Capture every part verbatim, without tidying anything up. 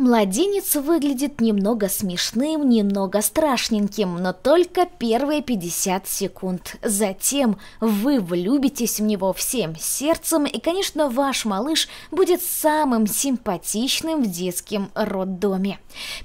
Младенец выглядит немного смешным, немного страшненьким, но только первые пятьдесят секунд. Затем вы влюбитесь в него всем сердцем, и, конечно, ваш малыш будет самым симпатичным в детском роддоме.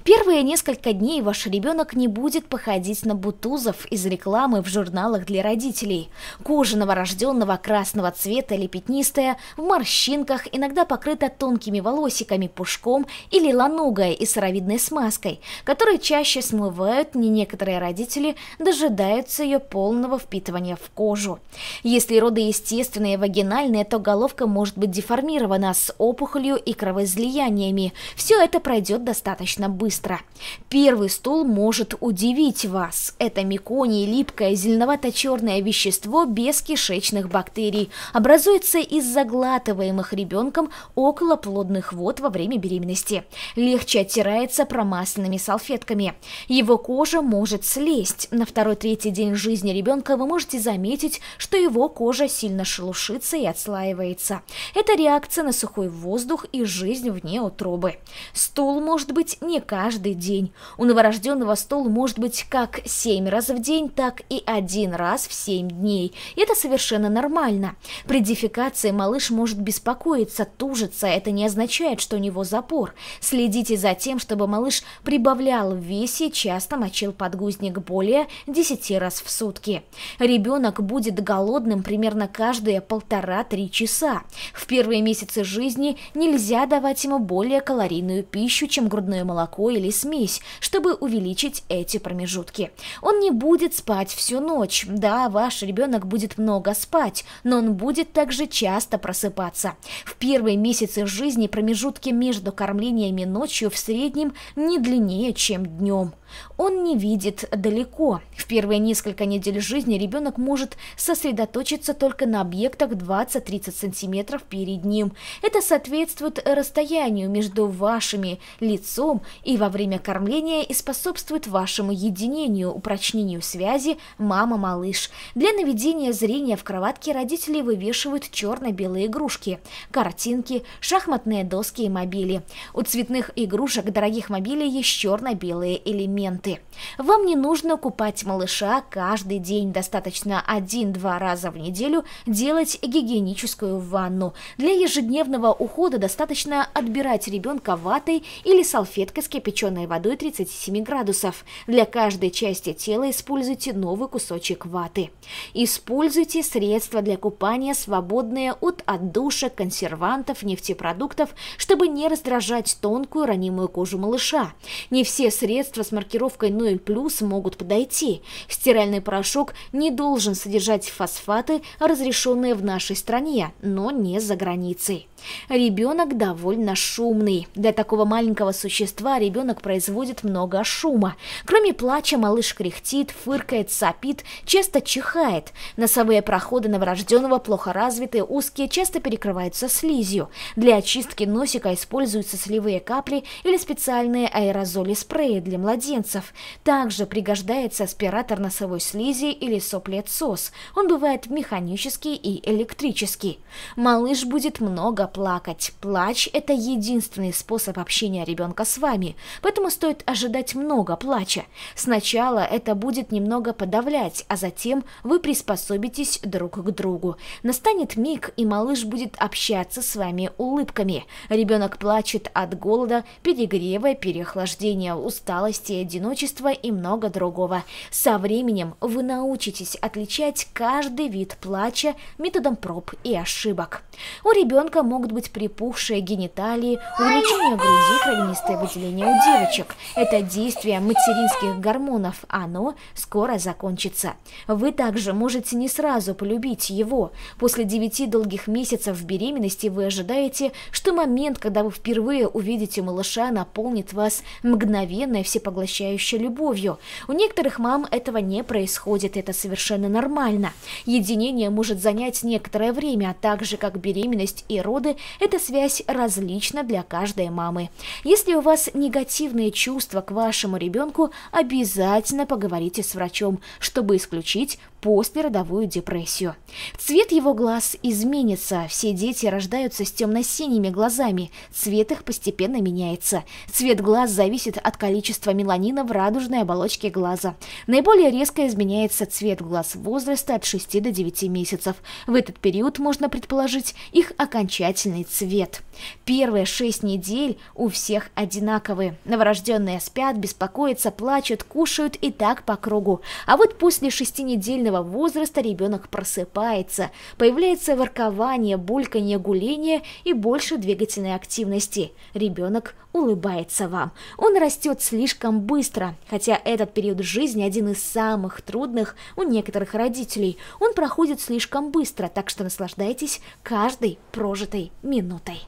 Первые несколько дней ваш ребенок не будет походить на бутузов из рекламы в журналах для родителей. Кожа новорожденного красного цвета или пятнистая, в морщинках, иногда покрыта тонкими волосиками, пушком или лапами. Ногая и сыровидной смазкой, которую чаще смывают, не некоторые родители дожидаются ее полного впитывания в кожу. Если роды естественные и вагинальные, то головка может быть деформирована с опухолью и кровоизлияниями. Все это пройдет достаточно быстро. Первый стул может удивить вас. Это меконий, липкое зеленовато-черное вещество без кишечных бактерий. Образуется из заглатываемых ребенком околоплодных вод во время беременности. Легче оттирается промасленными салфетками. Его кожа может слезть. На второй-третий день жизни ребенка вы можете заметить, что его кожа сильно шелушится и отслаивается. Это реакция на сухой воздух и жизнь вне утробы. Стул может быть не каждый день. У новорожденного стул может быть как семь раз в день, так и один раз в семь дней. И это совершенно нормально. При дефекации малыш может беспокоиться, тужиться. Это не означает, что у него запор. Следите за тем, чтобы малыш прибавлял в весе и часто мочил подгузник более десяти раз в сутки. Ребенок будет голодным примерно каждые полтора-три часа. В первые месяцы жизни нельзя давать ему более калорийную пищу, чем грудное молоко или смесь, чтобы увеличить эти промежутки. Он не будет спать всю ночь. Да, ваш ребенок будет много спать, но он будет также часто просыпаться. В первые месяцы жизни промежутки между кормлением ночью в среднем не длиннее, чем днем. Он не видит далеко. В первые несколько недель жизни ребенок может сосредоточиться только на объектах двадцать-тридцать сантиметров перед ним. Это соответствует расстоянию между вашими лицом и во время кормления и способствует вашему единению, упрочнению связи мама-малыш. Для наведения зрения в кроватке родители вывешивают черно-белые игрушки, картинки, шахматные доски и мобили. У цветных игрушек, дорогих мобилей есть черно-белые элементы. Вам не нужно купать малыша каждый день, достаточно один-два раза в неделю делать гигиеническую ванну. Для ежедневного ухода достаточно отбирать ребенка ватой или салфеткой с кипяченой водой тридцати семи градусов. Для каждой части тела используйте новый кусочек ваты. Используйте средства для купания, свободные от отдушек, консервантов, нефтепродуктов, чтобы не раздражать тонкую ранимую кожу малыша. Не все средства с маркировкой ноль плюс могут подойти. Стиральный порошок не должен содержать фосфаты, разрешенные в нашей стране, но не за границей. Ребенок довольно шумный. Для такого маленького существа ребенок производит много шума. Кроме плача, малыш кряхтит, фыркает, сопит, часто чихает. Носовые проходы новорожденного плохо развиты, узкие, часто перекрываются слизью. Для очистки носика используются сливые капли или специальные аэрозоли-спреи для младенцев. Также пригождается аспиратор носовой слизи или соплет-сос. Он бывает механический и электрический. Малыш будет много плакать. Плач – это единственный способ общения ребенка с вами, поэтому стоит ожидать много плача. Сначала это будет немного подавлять, а затем вы приспособитесь друг к другу. Настанет миг, и малыш будет общаться с вами улыбками. Ребенок плачет от голода, перегрева, переохлаждения, усталости, одиночества и много другого. Со временем вы научитесь отличать каждый вид плача методом проб и ошибок. У ребенка могут быть припухшие гениталии, увеличение груди, кровянистое выделение у девочек. Это действие материнских гормонов. Оно скоро закончится. Вы также можете не сразу полюбить его. После девяти долгих месяцев беременности вы ожидаете, что момент, когда вы впервые увидите малыша, наполнит вас мгновенной всепоглощающей любовью. У некоторых мам этого не происходит, это совершенно нормально. Единение может занять некоторое время, а также как беременность и роды, эта связь различна для каждой мамы. Если у вас негативные чувства к вашему ребенку, обязательно поговорите с врачом, чтобы исключить послеродовую депрессию. Цвет его глаз изменится. Все дети рождаются с темно-синими глазами. Цвет их постепенно меняется. Цвет глаз зависит от количества меланина в радужной оболочке глаза. Наиболее резко изменяется цвет глаз в возрасте от шести до девяти месяцев. В этот период можно предположить их окончательный цвет. Первые шесть недель у всех одинаковые. Новорожденные спят, беспокоятся, плачут, кушают и так по кругу. А вот после шестинедельного возраста ребенок просыпается. Появляется воркование, бульканье, гуление и больше двигательной активности. Ребенок улыбается вам. Он растет слишком быстро, хотя этот период жизни один из самых трудных у некоторых родителей. Он проходит слишком быстро, так что наслаждайтесь каждой прожитой минутой.